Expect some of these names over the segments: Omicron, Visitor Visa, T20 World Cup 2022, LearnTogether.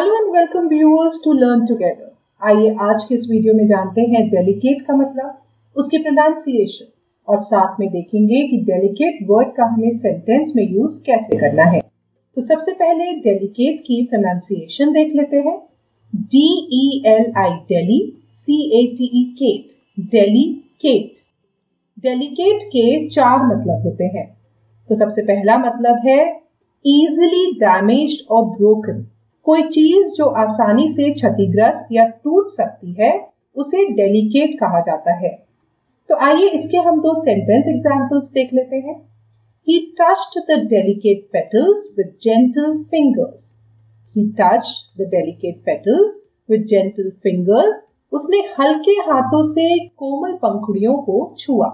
Hello and welcome viewers to learn together. आइए आज के इस वीडियो में जानते हैं डेलीकेट का मतलब, उसके प्रोनाउंसिएशन और साथ में देखेंगे कि डेलीकेट वर्ड का हमें सेंटेंस में यूज कैसे करना है। तो सबसे पहले डेलीकेट की प्रोनाउंसिएशन देख लेते हैं। DELI deli, CATE cate, delicate. Delicate के चार मतलब होते हैं। तो सबसे पहला मतलब है easily damaged और broken। कोई चीज जो आसानी से क्षतिग्रस्त या टूट सकती है उसे डेलिकेट कहा जाता है। तो आइए इसके हम दो सेंटेंस एग्जांपल्स देख लेते हैं। He touched the delicate petals with gentle fingers. He touched the delicate petals with gentle fingers. उसने हल्के हाथों से कोमल पंखुड़ियों को छुआ।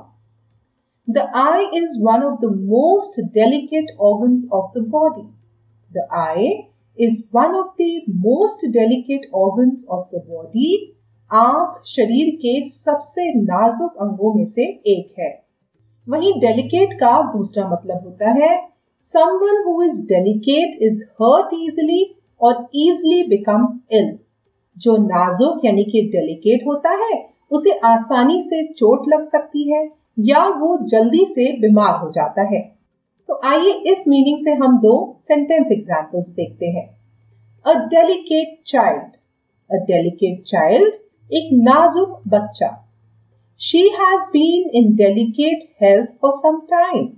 The eye is one of the most delicate organs of the body. The eye is one of the most delicate organs of the body. आंख शरीर के सबसे नाजुक अंगों में से एक है। वहीं delicate का दूसरा मतलब होता है someone who is delicate is hurt easily or easily becomes ill. जो नाजुक यानी कि delicate होता है उसे आसानी से चोट लग सकती है या वो जल्दी से बीमार हो जाता है। तो आइए इस मीनिंग से हम दो सेंटेंस एग्जांपल्स देखते हैं। A delicate child, a delicate child, एक नाजुक बच्चा। She has been in delicate health for some time,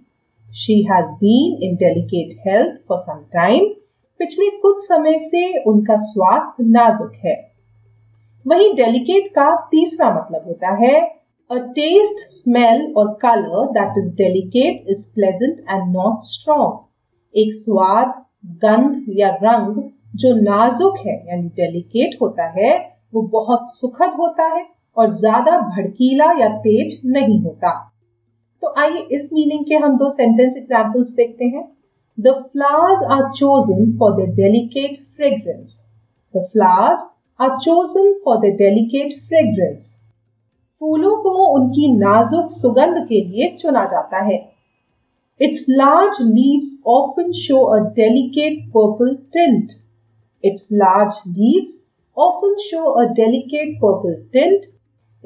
she has been in delicate health for some time. पिछले कुछ समय से उनका स्वास्थ्य नाजुक है। वहीं डेलिकेट का तीसरा मतलब होता है A taste, smell or color that is delicate is pleasant and not strong. एक स्वाद, गंध या रंग जो नाजुक है यानी delicate होता है वो बहुत सुखद होता है और ज्यादा भड़कीला या तेज नहीं होता। तो आइए इस मीनिंग के हम दो सेंटेंस एग्जाम्पल्स देखते हैं। The flowers are chosen for their delicate fragrance. The flowers are chosen for their delicate fragrance. फूलों को उनकी नाजुक सुगंध के लिए चुना जाता है। Its large leaves often show a delicate purple tint. Its large leaves often show a delicate purple tint.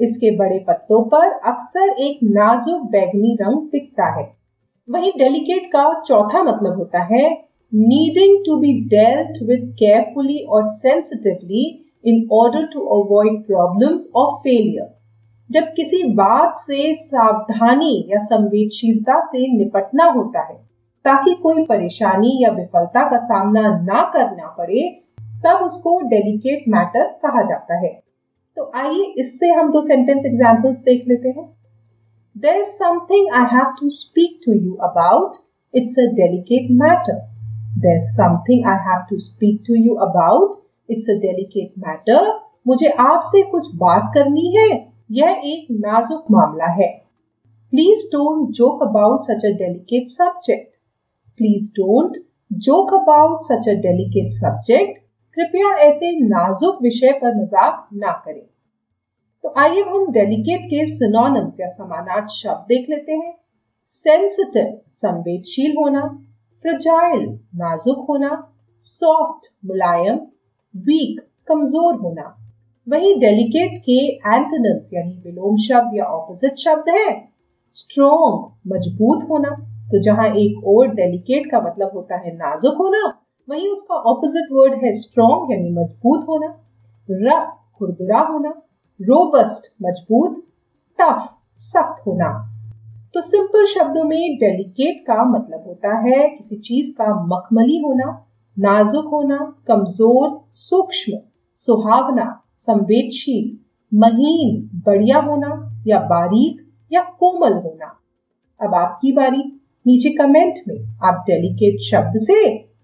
इसके बड़े पत्तों पर अक्सर एक नाजुक बैंगनी रंग दिखता है। वहीं delicate का चौथा मतलब होता है needing to be dealt with carefully or sensitively in order to avoid problems or failure. जब किसी बात से सावधानी या संवेदनशीलता से निपटना होता है ताकि कोई परेशानी या विफलता का सामना ना करना पड़े, तब उसको डेलिकेट मैटर कहा जाता है। तो आइए इससे हम दो सेंटेंस एग्जांपल्स देख लेते हैं। There is something I have to speak to you about. It's a delicate matter. There is something I have to speak to you about. It's a delicate matter. मुझे आपसे कुछ बात करनी है, यह एक नाजुक मामला है। Please don't joke about such a delicate subject. Please don't joke about such a delicate subject. कृपया ऐसे नाजुक विषय पर मजाक ना करें। तो आइए हम delicate के synonyms या समानार्थी शब्द देख लेते हैं। Sensitive संवेदनशील होना, fragile नाजुक होना, soft मुलायम, weak कमजोर होना। वहीं डेलिकेट के एंटोनिम्स यानी विलोम शब्द या ऑपोजिट शब्द है स्ट्रॉन्ग मजबूत होना। तो जहां एक और डेलिकेट का मतलब होता है नाजुक होना, वहीं उसका ऑपोजिट वर्ड है स्ट्रॉन्ग यानी मजबूत होना, रफ खुरदुरा होना, रोबस्ट मजबूत, टफ सख्त होना। तो सिंपल शब्दों में डेलिकेट का मतलब होता है किसी चीज का मखमली होना, नाजुक होना, कमजोर, सूक्ष्म, सुहावना, संवेदनशील, महीन, बढ़िया होना या बारीक या कोमल होना। अब आपकी बारी, नीचे कमेंट में आप डेलिकेट शब्द से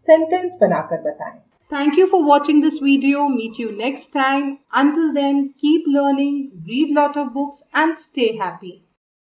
सेंटेंस बनाकर बताएं। Thank you for watching this video. Meet you next time. Until then, keep learning, read lot of books and stay happy.